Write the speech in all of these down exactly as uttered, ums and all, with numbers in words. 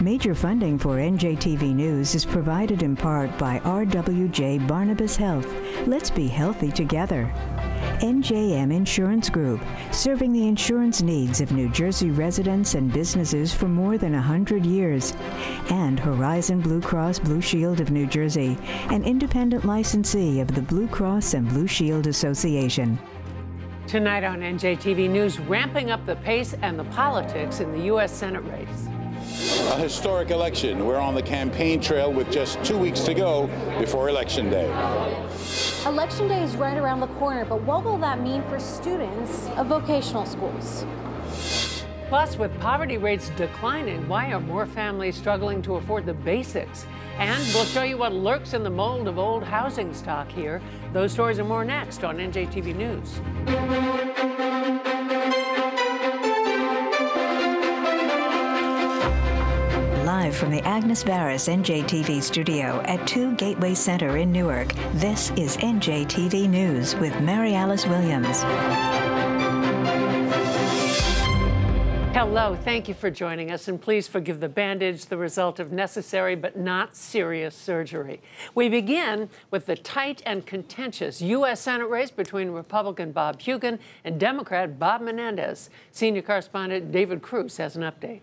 Major funding for N J T V News is provided in part by R W J Barnabas Health. Let's be healthy together. N J M Insurance Group, serving the insurance needs of New Jersey residents and businesses for more than one hundred years. And Horizon Blue Cross Blue Shield of New Jersey, an independent licensee of the Blue Cross and Blue Shield Association. Tonight on N J T V News, ramping up the pace and the politics in the U S Senate race. A historic election. We're on the campaign trail with just two weeks to go before Election Day. Election Day is right around the corner, but what will that mean for students of vocational schools? Plus, with poverty rates declining, why are more families struggling to afford the basics? And we'll show you what lurks in the mold of old housing stock here. Those stories and more next on N J T V News. Live from the Agnes Varis N J T V studio at Two Gateway Center in Newark, this is N J T V News with Mary Alice Williams. Hello, thank you for joining us, and please forgive the bandage, the result of necessary but not serious surgery. We begin with the tight and contentious U S Senate race between Republican Bob Hugin and Democrat Bob Menendez. Senior correspondent David Cruz has an update.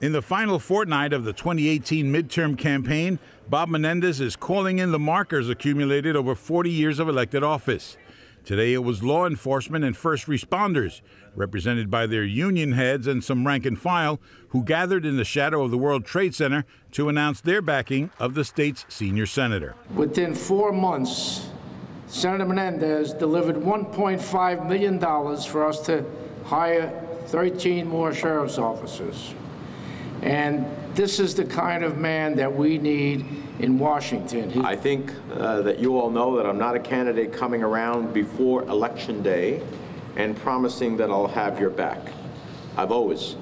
In the final fortnight of the twenty eighteen midterm campaign, Bob Menendez is calling in the markers accumulated over forty years of elected office. Today it was law enforcement and first responders, represented by their union heads and some rank and file, who gathered in the shadow of the World Trade Center to announce their backing of the state's senior senator. Within four months, Senator Menendez delivered one point five million dollars for us to hire thirteen more sheriff's officers. And this is the kind of man that we need in Washington. He I think uh, that you all know that I'm not a candidate coming around before Election Day and promising that I'll have your back. I've always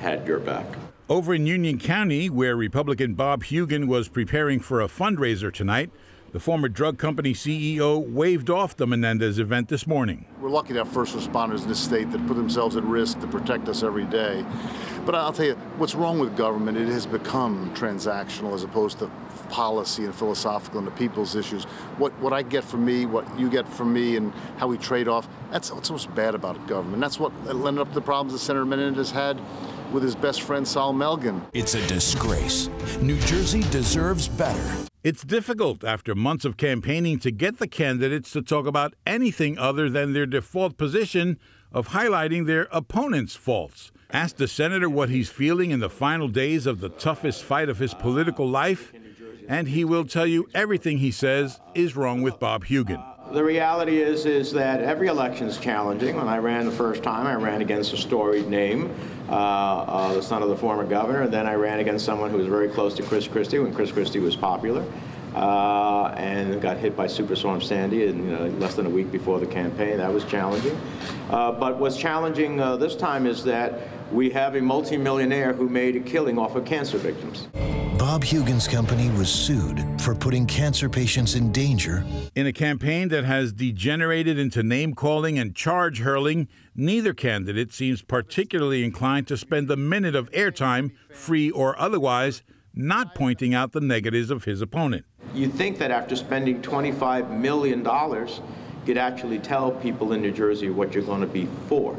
had your back. Over in Union County, where Republican Bob Hugin was preparing for a fundraiser tonight, the former drug company C E O waved off the Menendez event this morning. We're lucky to have first responders in this state that put themselves at risk to protect us every day. But I'll tell you, what's wrong with government, it has become transactional as opposed to policy and philosophical and the people's issues. What, what I get from me, what you get from me, and how we trade off, that's what's most bad about government. That's what led up to the problems that Senator Menendez had with his best friend, Sal Melgen. It's a disgrace. New Jersey deserves better. It's difficult after months of campaigning to get the candidates to talk about anything other than their default position of highlighting their opponent's faults. Asked the senator what he's feeling in the final days of the toughest fight of his political life, and he will tell you everything he says is wrong with Bob Hugin. The reality is, is that every election is challenging. When I ran the first time, I ran against a storied name, uh, uh, the son of the former governor. And then I ran against someone who was very close to Chris Christie when Chris Christie was popular, uh, and got hit by Superstorm Sandy in you know, less than a week before the campaign. That was challenging. Uh, but what's challenging uh, this time is that we have a multimillionaire who made a killing off of cancer victims. Bob Hugin's company was sued for putting cancer patients in danger. In a campaign that has degenerated into name-calling and charge-hurling, neither candidate seems particularly inclined to spend a minute of airtime, free or otherwise, not pointing out the negatives of his opponent. You'd think that after spending twenty-five million dollars, you'd actually tell people in New Jersey what you're going to be for.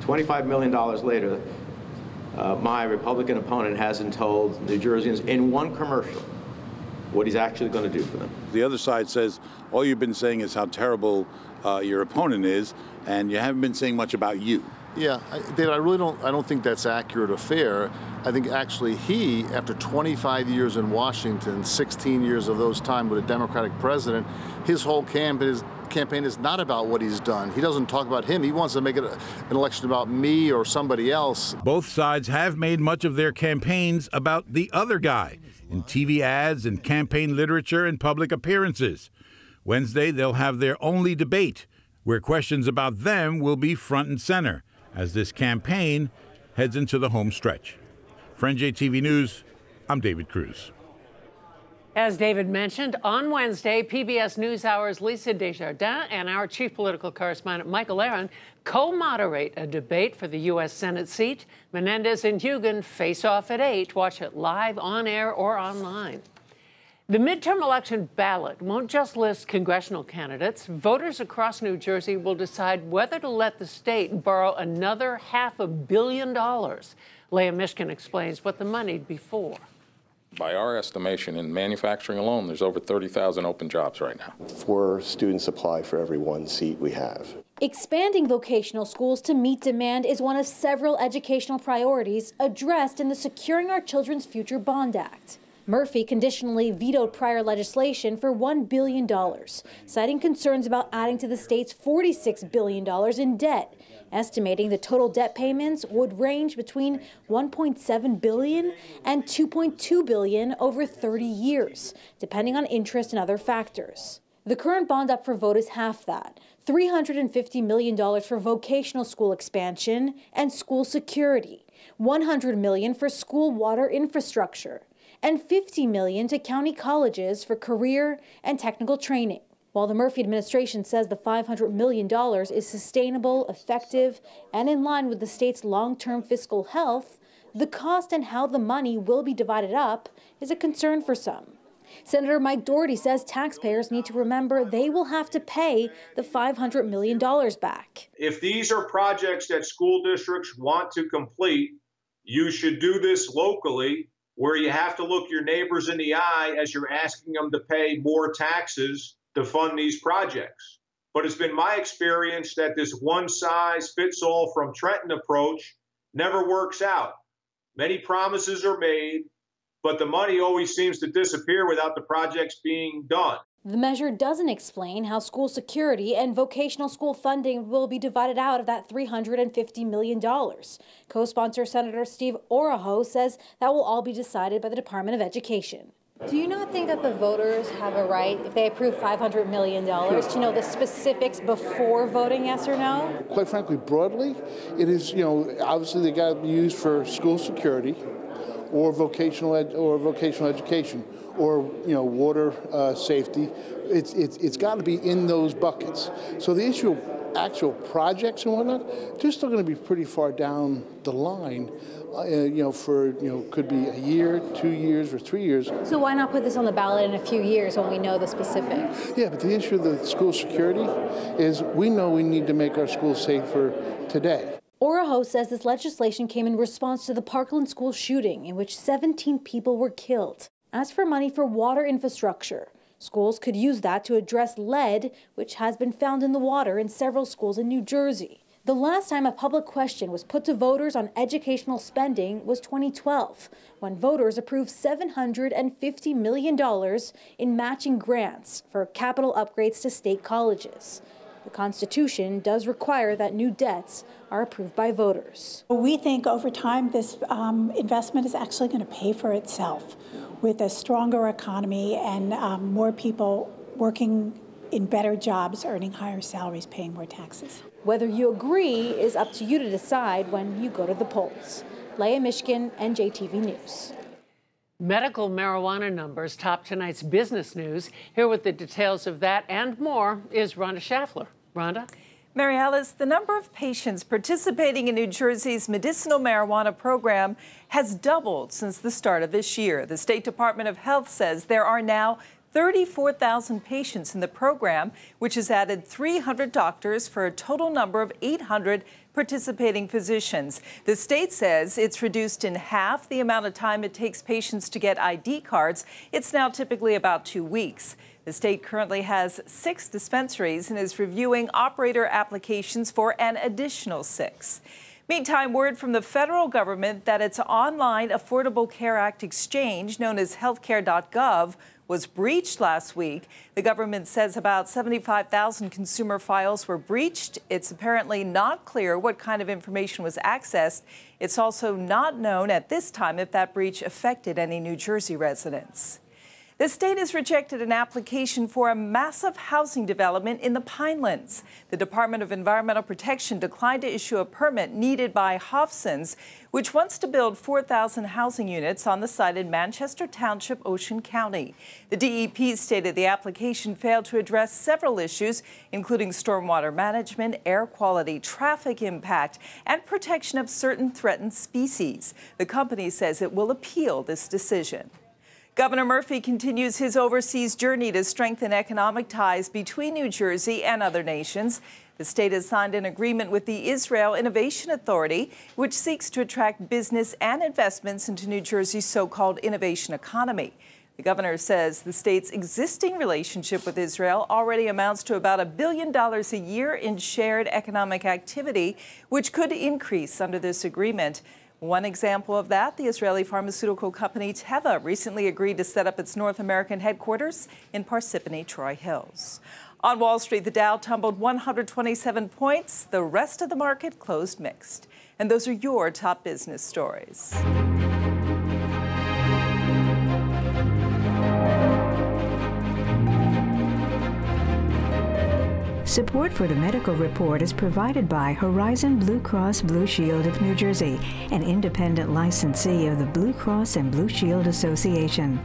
twenty-five million dollars later, uh, my Republican opponent hasn't told New Jerseyans in one commercial what he's actually going to do for them. The other side says, all you've been saying is how terrible uh, your opponent is, and you haven't been saying much about you. Yeah, I, David, I really don't, I don't think that's accurate or fair. I think actually he, after twenty-five years in Washington, sixteen years of those time with a Democratic president, his whole camp is campaign is not about what he's done. He doesn't talk about him. He wants to make it a, an election about me or somebody else. Both sides have made much of their campaigns about the other guy in T V ads and campaign literature and public appearances. Wednesday, they'll have their only debate, where questions about them will be front and center as this campaign heads into the home stretch. For N J T V News, I'm David Cruz. As David mentioned, on Wednesday, P B S NewsHour's Lisa Desjardins and our chief political correspondent, Michael Aaron, co-moderate a debate for the U S Senate seat. Menendez and Hugin face off at eight. Watch it live, on air, or online. The midterm election ballot won't just list congressional candidates. Voters across New Jersey will decide whether to let the state borrow another half a billion dollars. Leah Mishkin explains what the money'd be for. By our estimation, in manufacturing alone, there's over thirty thousand open jobs right now. Four students apply for every one seat we have. Expanding vocational schools to meet demand is one of several educational priorities addressed in the Securing Our Children's Future Bond Act. Murphy conditionally vetoed prior legislation for one billion dollars, citing concerns about adding to the state's forty-six billion dollars in debt, estimating the total debt payments would range between one point seven billion dollars and two point two billion dollars over thirty years, depending on interest and other factors. The current bond up for vote is half that, three hundred fifty million dollars for vocational school expansion and school security, one hundred million dollars for school water infrastructure, and fifty million dollars to county colleges for career and technical training. While the Murphy administration says the five hundred million dollars is sustainable, effective, and in line with the state's long-term fiscal health, the cost and how the money will be divided up is a concern for some. Senator Mike Doherty says taxpayers need to remember they will have to pay the five hundred million dollars back. If these are projects that school districts want to complete, you should do this locally, where you have to look your neighbors in the eye as you're asking them to pay more taxes to fund these projects. But it's been my experience that this one-size-fits-all from Trenton approach never works out. Many promises are made, but the money always seems to disappear without the projects being done. The measure doesn't explain how school security and vocational school funding will be divided out of that three hundred fifty million dollars. Co-sponsor Senator Steve Oraho says that will all be decided by the Department of Education. Do you not think that the voters have a right, if they approve five hundred million dollars, to know the specifics before voting yes or no? Quite frankly, broadly, it is, you know, obviously they got to be used for school security or vocational ed or vocational education, or you know, water uh, safety. It's it's it's got to be in those buckets. So the issue of actual projects and whatnot, they're still going to be pretty far down the line. Uh, you know, for you know, could be a year, two years, or three years. So why not put this on the ballot in a few years when we know the specifics? Yeah, but the issue of the school security is we know we need to make our schools safer today. Oraho says this legislation came in response to the Parkland school shooting, in which seventeen people were killed. As for money for water infrastructure, schools could use that to address lead, which has been found in the water in several schools in New Jersey. The last time a public question was put to voters on educational spending was twenty twelve, when voters approved seven hundred fifty million dollars in matching grants for capital upgrades to state colleges. The Constitution does require that new debts are approved by voters. We think over time this um, investment is actually going to pay for itself with a stronger economy and um, more people working in better jobs, earning higher salaries, paying more taxes. Whether you agree is up to you to decide when you go to the polls. Leah Mishkin, N J T V News. Medical marijuana numbers top tonight's business news. Here with the details of that and more is Rhonda Schaffler. Rhonda? Mary Alice, the number of patients participating in New Jersey's medicinal marijuana program has doubled since the start of this year. The State Department of Health says there are now thirty-four thousand patients in the program, which has added three hundred doctors for a total number of eight hundred participating physicians. The state says it's reduced in half the amount of time it takes patients to get I D cards. It's now typically about two weeks. The state currently has six dispensaries and is reviewing operator applications for an additional six. Meantime, word from the federal government that its online Affordable Care Act exchange, known as healthcare dot gov, was breached last week. The government says about seventy-five thousand consumer files were breached. It's apparently not clear what kind of information was accessed. It's also not known at this time if that breach affected any New Jersey residents. The state has rejected an application for a massive housing development in the Pinelands. The Department of Environmental Protection declined to issue a permit needed by Hovsons, which wants to build four thousand housing units on the site in Manchester Township, Ocean County. The D E P stated the application failed to address several issues, including stormwater management, air quality, traffic impact, and protection of certain threatened species. The company says it will appeal this decision. Governor Murphy continues his overseas journey to strengthen economic ties between New Jersey and other nations. The state has signed an agreement with the Israel Innovation Authority, which seeks to attract business and investments into New Jersey's so-called innovation economy. The governor says the state's existing relationship with Israel already amounts to about a billion dollars a year in shared economic activity, which could increase under this agreement. One example of that, the Israeli pharmaceutical company Teva recently agreed to set up its North American headquarters in Parsippany Troy Hills. On Wall Street, the Dow tumbled one hundred twenty-seven points. The rest of the market closed mixed. And those are your top business stories. Support for the medical report is provided by Horizon Blue Cross Blue Shield of New Jersey, an independent licensee of the Blue Cross and Blue Shield Association.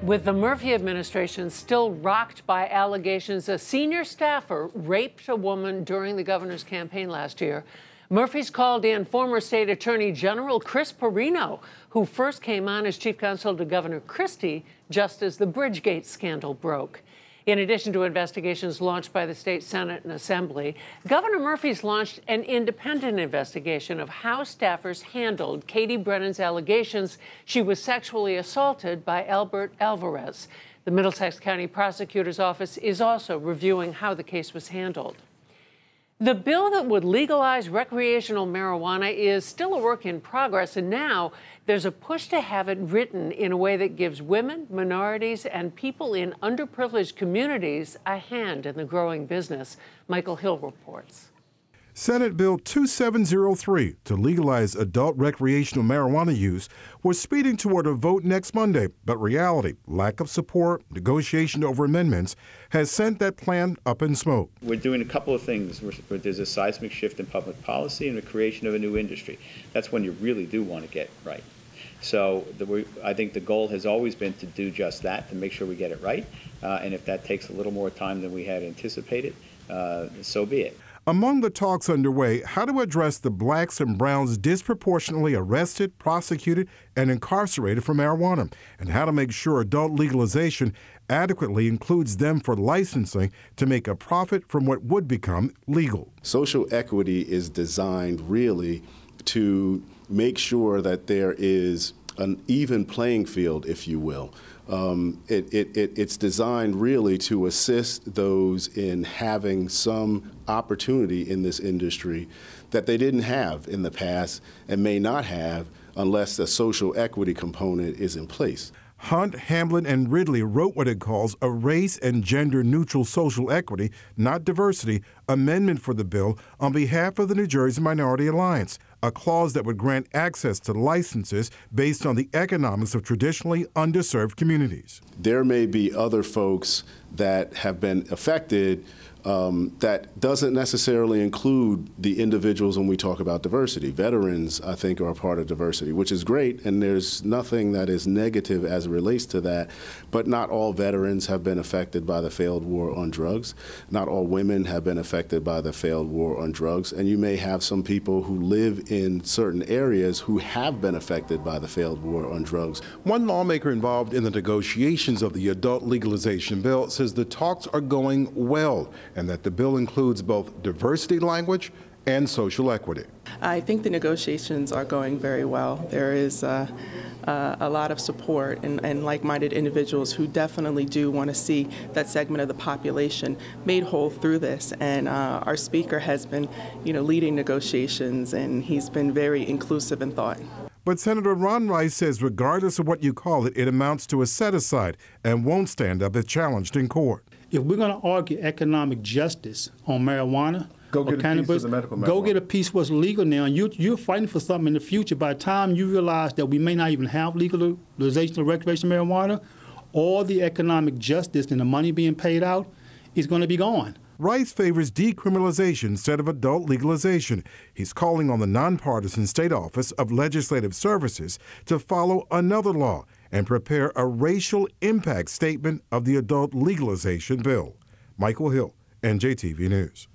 With the Murphy administration still rocked by allegations a senior staffer raped a woman during the governor's campaign last year, Murphy's called in former state attorney general Chris Perino, who first came on as chief counsel to Governor Christie just as the Bridgegate scandal broke. In addition to investigations launched by the state Senate and Assembly, Governor Murphy's launched an independent investigation of how staffers handled Katie Brennan's allegations she was sexually assaulted by Albert Alvarez. The Middlesex County Prosecutor's Office is also reviewing how the case was handled. The bill that would legalize recreational marijuana is still a work in progress, and now there's a push to have it written in a way that gives women, minorities, and people in underprivileged communities a hand in the growing business. Michael Hill reports. Senate Bill two seven zero three to legalize adult recreational marijuana use was speeding toward a vote next Monday, but reality, lack of support, negotiation over amendments, has sent that plan up in smoke. We're doing a couple of things. We're, there's a seismic shift in public policy and the creation of a new industry. That's when you really do want to get right. So the, we, I think the goal has always been to do just that, to make sure we get it right. Uh, and if that takes a little more time than we had anticipated, uh, so be it. Among the talks underway, how to address the blacks and browns disproportionately arrested, prosecuted, and incarcerated for marijuana, and how to make sure adult legalization adequately includes them for licensing to make a profit from what would become legal. Social equity is designed really to make sure that there is an even playing field, if you will. Um, it, it, it, it's designed really to assist those in having some opportunity in this industry that they didn't have in the past and may not have unless the social equity component is in place. Hunt, Hamlin, and Ridley wrote what it calls a race and gender-neutral social equity, not diversity, amendment for the bill on behalf of the New Jersey Minority Alliance, a clause that would grant access to licenses based on the economics of traditionally underserved communities. There may be other folks that have been affected um, that doesn't necessarily include the individuals when we talk about diversity. Veterans, I think, are a part of diversity, which is great, and there's nothing that is negative as it relates to that, but not all veterans have been affected by the failed war on drugs. Not all women have been affected by the failed war on drugs, and you may have some people who live in certain areas who have been affected by the failed war on drugs. One lawmaker involved in the negotiations of the adult legalization bill says the talks are going well and that the bill includes both diversity language and social equity. I think the negotiations are going very well. There is uh, uh, a lot of support and, and like-minded individuals who definitely do want to see that segment of the population made whole through this. And uh, our speaker has been, you know, leading negotiations, and he's been very inclusive in thought. But Senator Ron Rice says regardless of what you call it, it amounts to a set-aside and won't stand up if challenged in court. If we're going to argue economic justice on marijuana, Go get, a piece of the medical go get a piece what's legal now. And you, you're fighting for something in the future. By the time you realize that we may not even have legalization of recreational marijuana, all the economic justice and the money being paid out is going to be gone. Rice favors decriminalization instead of adult legalization. He's calling on the nonpartisan state office of legislative services to follow another law and prepare a racial impact statement of the adult legalization bill. Michael Hill, N J T V News.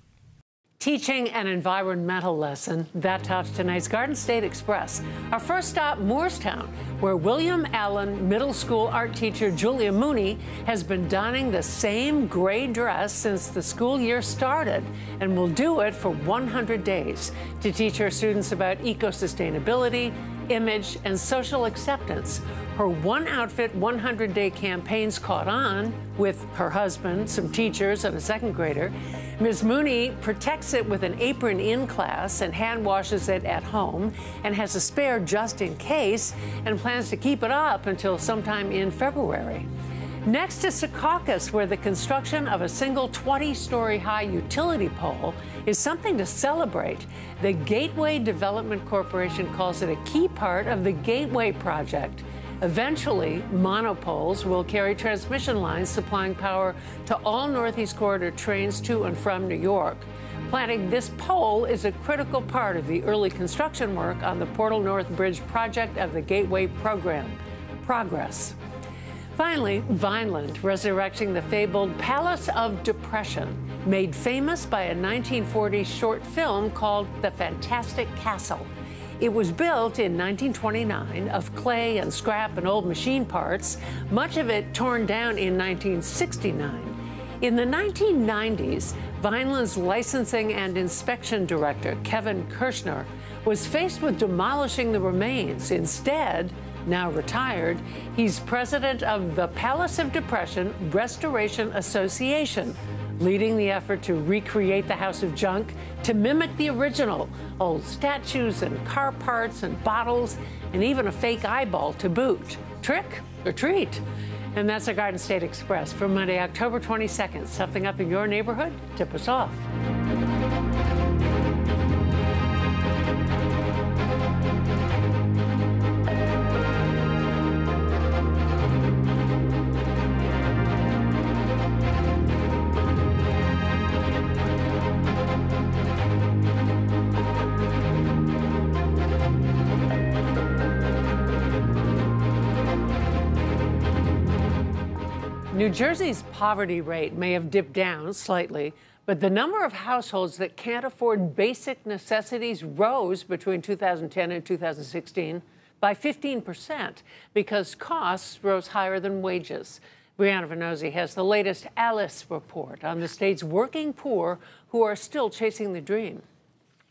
Teaching an environmental lesson, that tops tonight's Garden State Express. Our first stop, Moorestown, where William Allen Middle School art teacher Julia Mooney has been donning the same gray dress since the school year started and will do it for one hundred days to teach her students about eco-sustainability, image, and social acceptance. Her One Outfit, one hundred day campaign's caught on with her husband, some teachers, and a second grader. Miz Mooney protects it with an apron in class and hand washes it at home and has a spare just in case and plans to keep it up until sometime in February. Next is Secaucus, where the construction of a single twenty story high utility pole is something to celebrate. The Gateway Development Corporation calls it a key part of the Gateway Project. Eventually, monopoles will carry transmission lines supplying power to all Northeast Corridor trains to and from New York. Planting this pole is a critical part of the early construction work on the Portal North Bridge project of the Gateway Program. Progress. Finally, Vineland, resurrecting the fabled Palace of Depression, made famous by a nineteen forties short film called The Fantastic Castle. It was built in nineteen twenty-nine of clay and scrap and old machine parts, much of it torn down in nineteen sixty-nine. In the nineteen nineties, Vineland's licensing and inspection director, Kevin Kirshner, was faced with demolishing the remains. Instead, now retired, he's president of the Palace of Depression Restoration Association, leading the effort to recreate the House of Junk to mimic the original, old statues and car parts and bottles and even a fake eyeball to boot. Trick or treat? And that's our Garden State Express for Monday, October twenty-second. Something up in your neighborhood? Tip us off. New Jersey's poverty rate may have dipped down slightly, but the number of households that can't afford basic necessities rose between two thousand ten and two thousand sixteen by fifteen percent because costs rose higher than wages. Brianna Vannozzi has the latest ALICE report on the state's working poor who are still chasing the dream.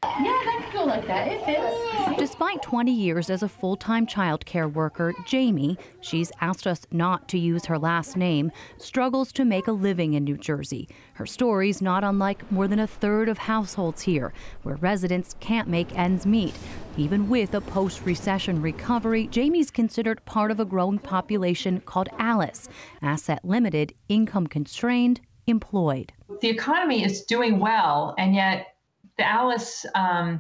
Yeah, that's cool like that. It fits. Despite twenty years as a full-time child care worker, Jamie, she's asked us not to use her last name, struggles to make a living in New Jersey. Her story's not unlike more than a third of households here, where residents can't make ends meet. Even with a post-recession recovery, Jamie's considered part of a growing population called ALICE, asset-limited, income-constrained, employed. The economy is doing well, and yet the ALICE um,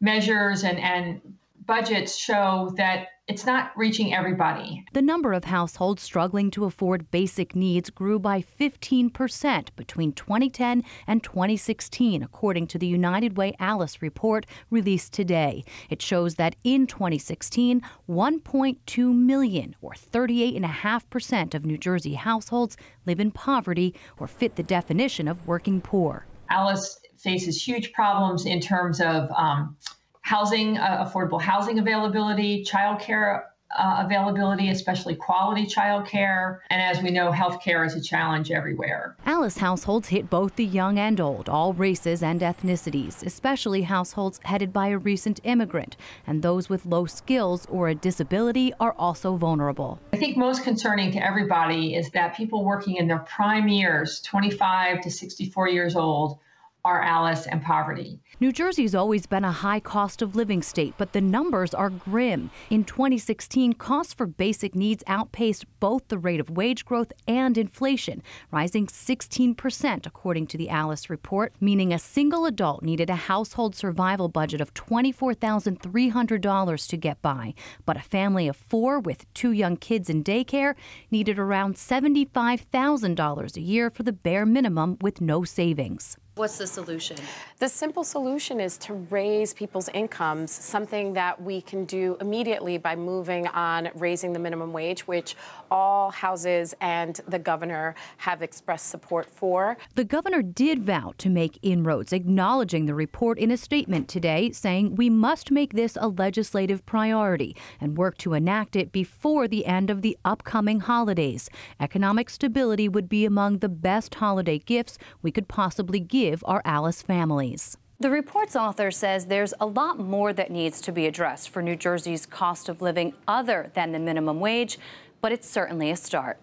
measures and, and budgets show that it's not reaching everybody. The number of households struggling to afford basic needs grew by fifteen percent between twenty ten and twenty sixteen, according to the United Way ALICE report released today. It shows that in twenty sixteen, one point two million, or thirty-eight point five percent of New Jersey households live in poverty or fit the definition of working poor. ALICE faces huge problems in terms of um, housing, uh, affordable housing availability, childcare uh, availability, especially quality childcare, and as we know, healthcare is a challenge everywhere. ALICE households hit both the young and old, all races and ethnicities, especially households headed by a recent immigrant, and those with low skills or a disability are also vulnerable. I think most concerning to everybody is that people working in their prime years, twenty-five to sixty-four years old, are ALICE and poverty. New Jersey's always been a high cost of living state, but the numbers are grim. In twenty sixteen, costs for basic needs outpaced both the rate of wage growth and inflation, rising sixteen percent according to the ALICE report, meaning a single adult needed a household survival budget of twenty-four thousand three hundred dollars to get by. But a family of four with two young kids in daycare needed around seventy-five thousand dollars a year for the bare minimum with no savings. What's the solution? The simple solution is to raise people's incomes, something that we can do immediately by moving on raising the minimum wage, which all houses and the governor have expressed support for. The governor did vow to make inroads, acknowledging the report in a statement today, saying we must make this a legislative priority and work to enact it before the end of the upcoming holidays. Economic stability would be among the best holiday gifts we could possibly give our ALICE families. The report's author says there's a lot more that needs to be addressed for New Jersey's cost of living other than the minimum wage, but it's certainly a start.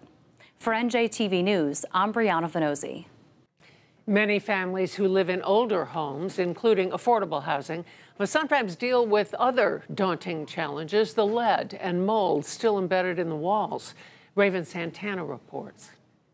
For N J T V News, I'm Brianna Vannozzi. Many families who live in older homes, including affordable housing, must sometimes deal with other daunting challenges, the lead and mold still embedded in the walls. Raven Santana reports.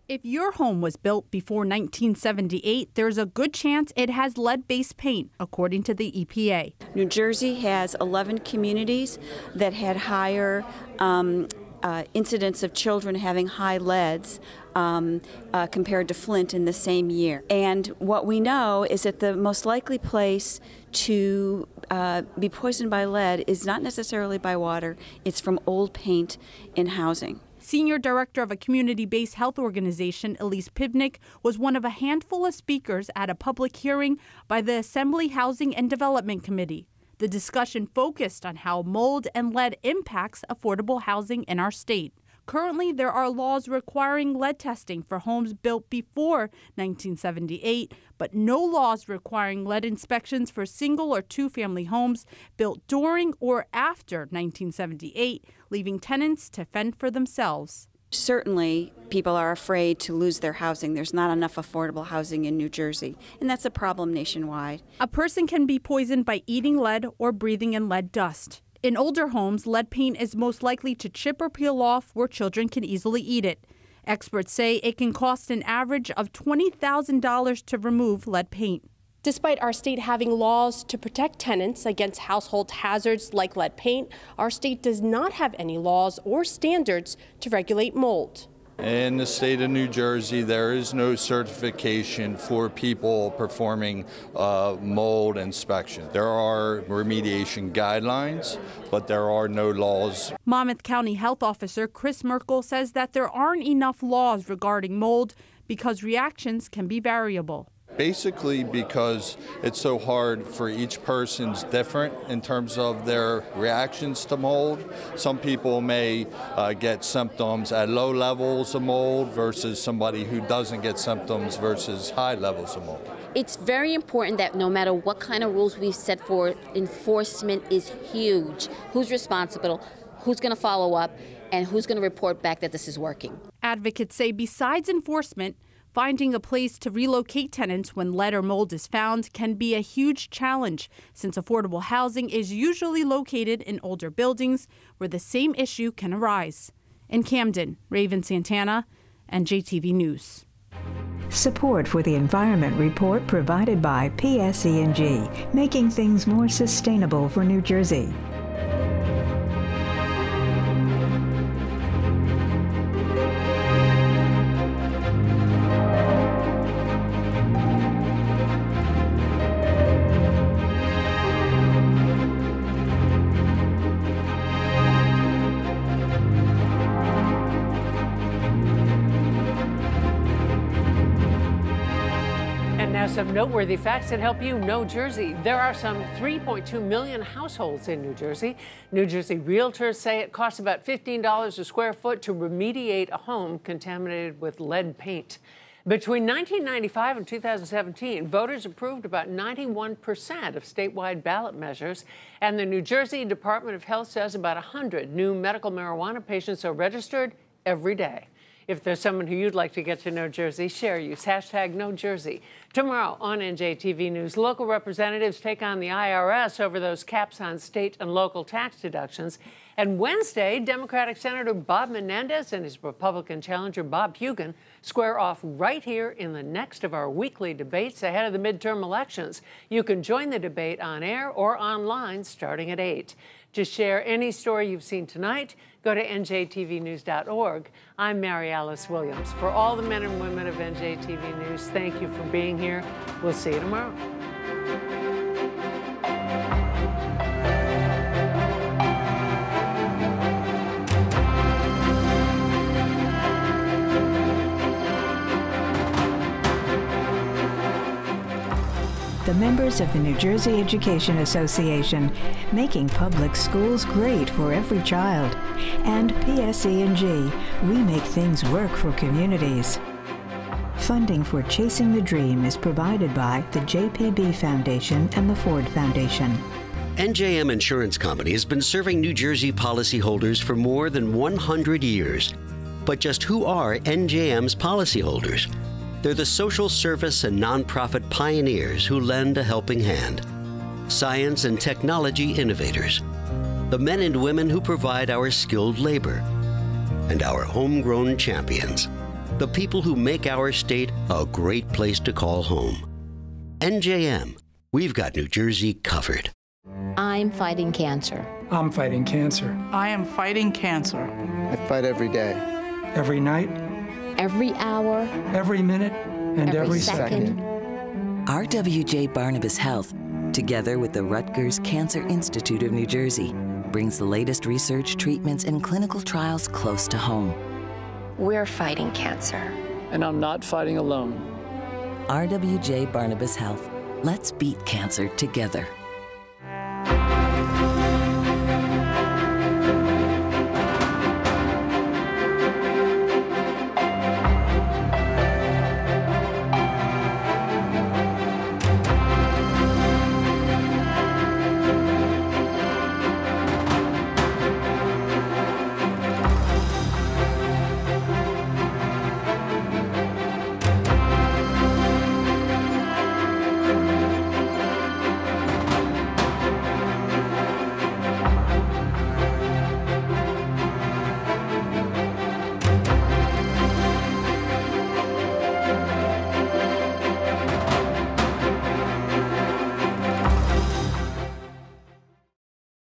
If your home was built before nineteen seventy-eight, there's a good chance it has lead-based paint, according to the E P A. New Jersey has eleven communities that had higher um, uh, incidents of children having high leads um, uh, compared to Flint in the same year. And what we know is that the most likely place to uh, be poisoned by lead is not necessarily by water, it's from old paint in housing. Senior Director of a community-based health organization, Elise Pivnik, was one of a handful of speakers at a public hearing by the Assembly Housing and Development Committee. The discussion focused on how mold and lead impacts affordable housing in our state. Currently, there are laws requiring lead testing for homes built before nineteen seventy-eight, but no laws requiring lead inspections for single or two-family homes built during or after nineteen seventy-eight, leaving tenants to fend for themselves. Certainly, people are afraid to lose their housing. There's not enough affordable housing in New Jersey, and that's a problem nationwide. A person can be poisoned by eating lead or breathing in lead dust. In older homes, lead paint is most likely to chip or peel off where children can easily eat it. Experts say it can cost an average of twenty thousand dollars to remove lead paint. Despite our state having laws to protect tenants against household hazards like lead paint, our state does not have any laws or standards to regulate mold. In the state of New Jersey, there is no certification for people performing uh, mold inspection. There are remediation guidelines, but there are no laws. Monmouth County Health Officer Chris Merkel says that there aren't enough laws regarding mold because reactions can be variable. Basically because it's so hard for each person's different in terms of their reactions to mold. Some people may uh, get symptoms at low levels of mold versus somebody who doesn't get symptoms versus high levels of mold. It's very important that no matter what kind of rules we've set for, enforcement is huge. Who's responsible? Who's going to follow up? And who's going to report back that this is working? Advocates say besides enforcement, finding a place to relocate tenants when lead or mold is found can be a huge challenge, since affordable housing is usually located in older buildings where the same issue can arise. In Camden, Raven Santana, N J T V News. Support for the Environment Report provided by P S E and G, making things more sustainable for New Jersey. Some noteworthy facts that help you know Jersey. There are some three point two million households in New Jersey. New Jersey realtors say it costs about fifteen dollars a square foot to remediate a home contaminated with lead paint. Between nineteen ninety-five and two thousand seventeen, voters approved about ninety-one percent of statewide ballot measures, and the New Jersey Department of Health says about one hundred new medical marijuana patients are registered every day. If there's someone who you'd like to get to know Jersey, share use hashtag No Jersey. Tomorrow on N J T V News, local representatives take on the I R S over those caps on state and local tax deductions. And Wednesday, Democratic Senator Bob Menendez and his Republican challenger Bob Hugin square off right here in the next of our weekly debates ahead of the midterm elections. You can join the debate on air or online starting at eight. To share any story you've seen tonight, go to N J T V news dot org. I'm Mary Alice Williams. For all the men and women of N J T V News, thank you for being here. We'll see you tomorrow. The members of the New Jersey Education Association, making public schools great for every child, and P S E and G, we make things work for communities. Funding for Chasing the Dream is provided by the J P B Foundation and the Ford Foundation. N J M Insurance Company has been serving New Jersey policyholders for more than one hundred years. But just who are N J M's policyholders? They're the social service and nonprofit pioneers who lend a helping hand, science and technology innovators, the men and women who provide our skilled labor, and our homegrown champions, the people who make our state a great place to call home. N J M, we've got New Jersey covered. I'm fighting cancer. I'm fighting cancer. I am fighting cancer. I fight every day. Every night. Every hour, every minute, and every, every second. second. R W J Barnabas Health, together with the Rutgers Cancer Institute of New Jersey, brings the latest research, treatments, and clinical trials close to home. We're fighting cancer. And I'm not fighting alone. R W J Barnabas Health. Let's beat cancer together.